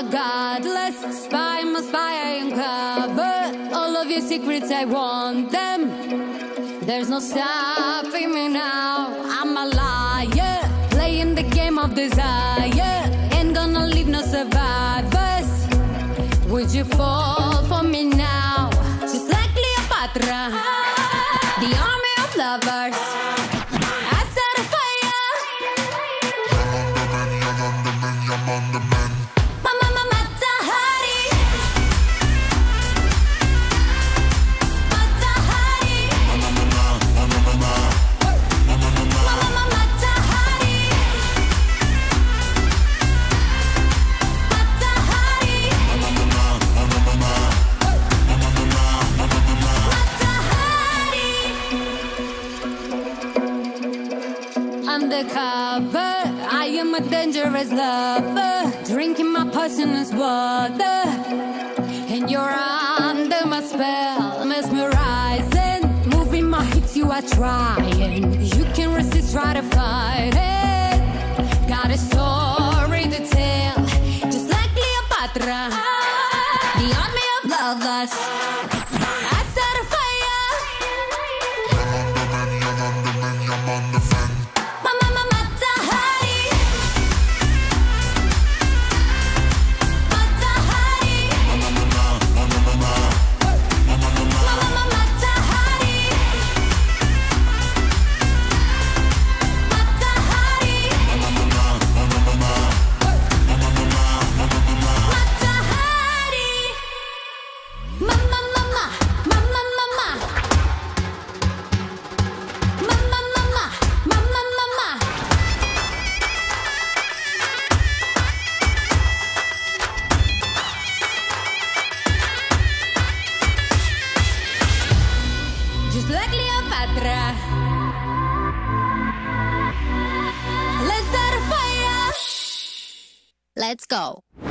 a godless spy, my spy, I uncover all of your secrets, I want them. There's no stopping me now. I'm a liar, playing the game of desire. Ain't gonna leave no survivors. Would you fall for me now? Just like Cleopatra, the army of lovers. Undercover, I am a dangerous lover, drinking my poisonous water, and you're under my spell, mesmerizing, moving my hips, you are trying, you can resist, try to fight it, got a story to tell, just like Cleopatra, the army of lovers. La Cleopatra. Let's start a fire. Let's go.